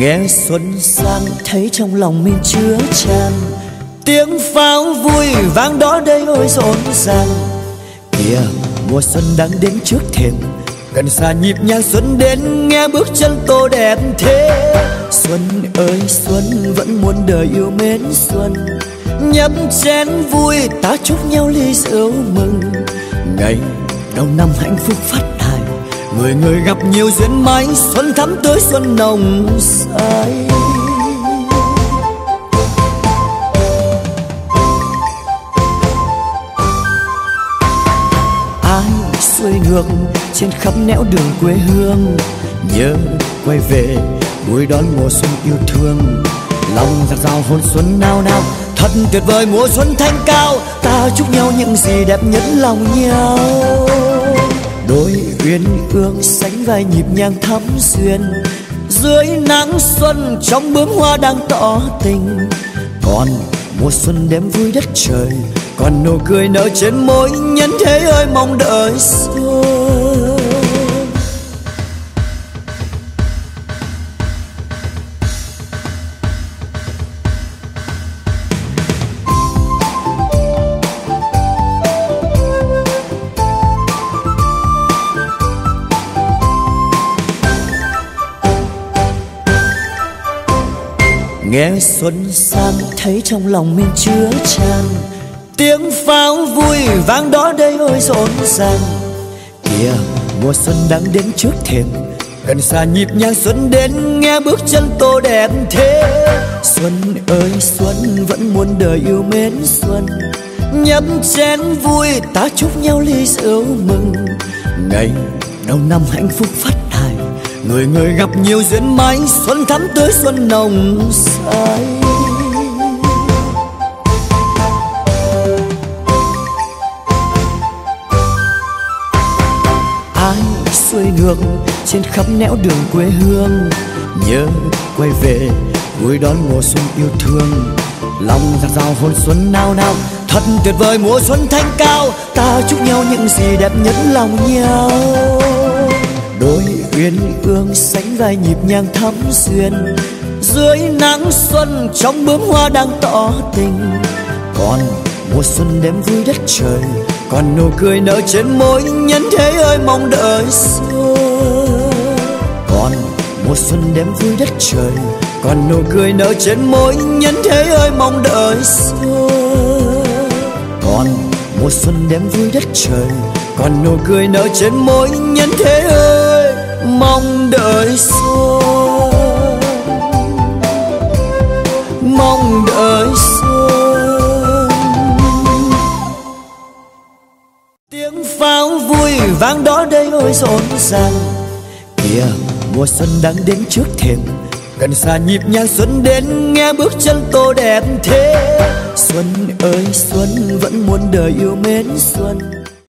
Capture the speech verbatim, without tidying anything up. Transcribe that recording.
nghe xuân sang thấy trong lòng mình chứa tràn. Tiếng pháo vui vang đó đây ôi rộn ràng. Kìa mùa xuân đang đến trước thềm, gần xa nhịp nhàng xuân đến nghe bước chân tô đẹp thế. Xuân ơi xuân vẫn muôn đời yêu mến xuân, nhấp chén vui ta chúc nhau ly rượu mừng. Ngày đầu năm hạnh phúc phát tài, người người gặp nhiều duyên may, xuân thắm tới xuân nồng say. Ai xuôi ngược trên khắp nẻo đường quê hương, nhớ quay về vui đón mùa xuân yêu thương. Lòng giặt rào hồn xuân nao nao, thật tuyệt vời mùa xuân thanh cao. Ta chúc nhau những gì đẹp nhất lòng nhau. Đôi uyên ương sánh vai nhịp nhàng thắm duyên, dưới nắng xuân trong bướm hoa đang tỏ tình. Còn mùa xuân đêm vui đất trời, còn nụ cười nở trên môi, nhân thế ơi mong đợi xuân. Nghe xuân sang thấy trong lòng mình chứa tràn. Tiếng pháo vui vang đó đây ôi rộn ràng. Kìa mùa xuân đang đến trước thềm, gần xa nhịp nhàng xuân đến nghe bước chân tô đẹp thế. Xuân ơi xuân vẫn muôn đời yêu mến xuân, nhấp chén vui ta chúc nhau ly rượu mừng. Ngày đầu năm hạnh phúc phát tài, người người gặp nhiều duyên may, xuân thắm tới xuân nồng say. Ai xuôi ngược trên khắp nẻo đường quê hương, nhớ quay về vui đón mùa xuân yêu thương. Lòng giặt rào hồn xuân nao nao, thật tuyệt vời mùa xuân thanh cao. Ta chúc nhau những gì đẹp nhất lòng nhau. Đôi uyên ương sánh vai nhịp nhàng thắm duyên, dưới nắng xuân trong bướm hoa đang tỏ tình. Còn mùa xuân đêm vui đất trời, còn nụ cười nở trên môi, nhân thế ơi mong đợi xuân. Còn mùa xuân đêm vui đất trời, còn nụ cười nở trên môi, nhân thế ơi mong đợi xuân. Còn mùa xuân đêm vui đất trời, còn nụ cười nở trên môi, nhân thế ơi mong đợi xuân, mong đợi xuân. Tiếng pháo vui vang đó đây ôi rộn ràng. Kìa mùa xuân đang đến trước thềm, gần xa nhịp nhàng xuân đến nghe bước chân tô đẹp thế. Xuân ơi xuân vẫn muôn đời yêu mến xuân,